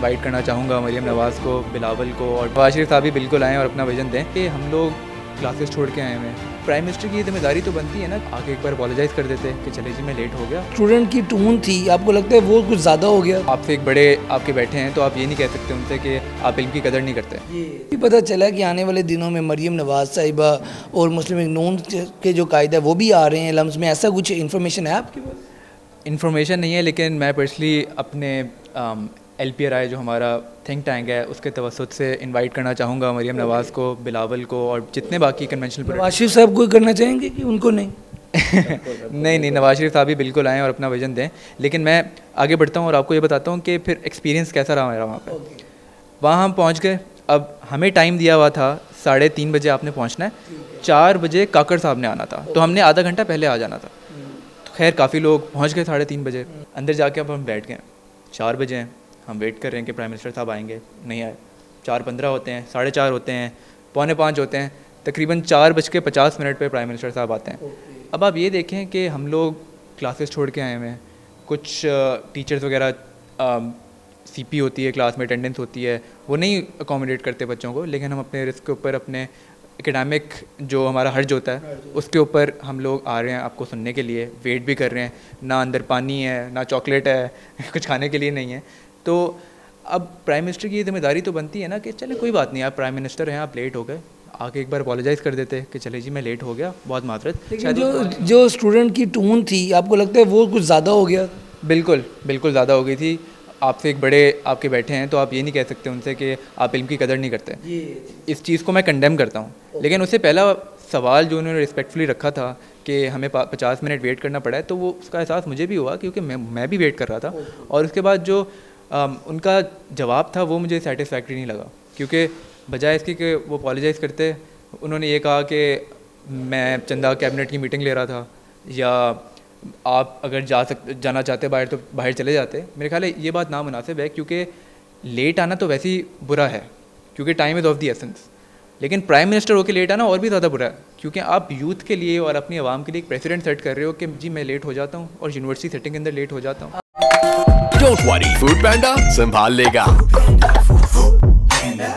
Invite करना चाहूँगा मरीम नवाज़ को, बिलावल को और नवाज़ शरीफ साहब भी बिल्कुल आएँ और अपना विजन दें कि हम लोग क्लासेस छोड़ के आए हुए हैं। प्राइम मिनिस्टर की जिम्मेदारी तो बनती है ना, आगे एक बार अपोलोजाइज़ कर देते कि चले जी मैं लेट हो गया। स्टूडेंट की टून थी, आपको लगता है वो कुछ ज़्यादा हो गया? आपसे एक बड़े आपके बैठे हैं तो आप ये नहीं कह सकते उनसे कि आप इल्म की कदर नहीं करते। ये भी पता चला कि आने वाले दिनों में मरीम नवाज़ साहिबा और मुस्लिम नून के जो कायदा है वो भी आ रहे हैं लम्स में, ऐसा कुछ इन्फॉर्मेशन है आपके पास? इन्फॉर्मेशन नहीं है, लेकिन मैं पर्सनली अपने LPRI जो हमारा थिंक टैंक है उसके तवसुत से इनवाइट करना चाहूँगा मरीम नवाज़ को, बिलावल को और जितने बाकी कन्वेंशनल। नवाज़ शरीफ साहब को करना चाहेंगे कि उनको नहीं? नहीं, नवाज़ शरीफ साहब भी बिल्कुल आएँ और अपना वजन दें। लेकिन मैं आगे बढ़ता हूँ और आपको ये बताता हूँ कि फिर एक्सपीरियंस कैसा रहा मेरा वहाँ पर। वहाँ हम पहुँच गए, अब हमें टाइम दिया हुआ था 3:30 बजे आपने पहुँचना है, 4 बजे काकड़ साहब ने आना था, तो हमने आधा घंटा पहले आ जाना था। खैर काफ़ी लोग पहुँच गए 3:30 बजे, अंदर जाके अब हम बैठ गए। 4 बजे हैं, हम वेट कर रहे हैं कि प्राइम मिनिस्टर साहब आएंगे, नहीं आए। 4:15 होते हैं, 4:30 होते हैं, 4:45 होते हैं, तकरीबन 4:50 पर प्राइम मिनिस्टर साहब आते हैं। अब आप ये देखें कि हम लोग क्लासेस छोड़ के आए हुए हैं, कुछ टीचर्स वगैरह CP होती है, क्लास में अटेंडेंस होती है, वो नहीं अकोमोडेट करते बच्चों को, लेकिन हम अपने रिस्क के ऊपर, अपने एकेडमिक जो हमारा हर्ज होता है उसके ऊपर हम लोग आ रहे हैं आपको सुनने के लिए, वेट भी कर रहे हैं। ना अंदर पानी है, ना चॉकलेट है, कुछ खाने के लिए नहीं है। तो अब प्राइम मिनिस्टर की जिम्मेदारी तो बनती है ना कि चले कोई बात नहीं, आप प्राइम मिनिस्टर हैं, आप लेट हो गए, आके एक बार अपोलोजाइज़ कर देते कि चले जी मैं लेट हो गया, बहुत माफ़रत। लेकिन जो स्टूडेंट की टून थी, आपको लगता है वो कुछ ज़्यादा हो गया? बिल्कुल बिल्कुल ज़्यादा हो गई थी। आपसे एक बड़े आपके बैठे हैं तो आप ये नहीं कह सकते उनसे कि आप इल्म की कदर नहीं करते। इस चीज़ को मैं कंडेम करता हूँ, लेकिन उससे पहला सवाल जो उन्होंने रिस्पेक्टफुली रखा था कि हमें 50 मिनट वेट करना पड़ा है, तो वो उसका एहसास मुझे भी हुआ क्योंकि मैं भी वेट कर रहा था। और उसके बाद जो उनका जवाब था वो मुझे सेटिस्फैक्ट्री नहीं लगा, क्योंकि बजाय इसके कि वो अपोलोजाइज़ करते, उन्होंने ये कहा कि मैं चंदा कैबिनेट की मीटिंग ले रहा था, या आप अगर जाना चाहते बाहर तो बाहर चले जाते। मेरे ख्याल है ये बात नामुनासिब है, क्योंकि लेट आना तो वैसे ही बुरा है क्योंकि time is of the essence, लेकिन प्राइम मिनिस्टर होकर लेट आना और भी ज़्यादा बुरा है, क्योंकि आप यूथ के लिए और अपनी आवाम के लिए एक प्रेसिडेंट सेट कर रहे हो कि जी मैं लेट हो जाता हूँ और यूनिवर्सिटी सेटिंग के अंदर लेट हो जाता हूँ। Don't worry, Foodpanda संभाल लेगा।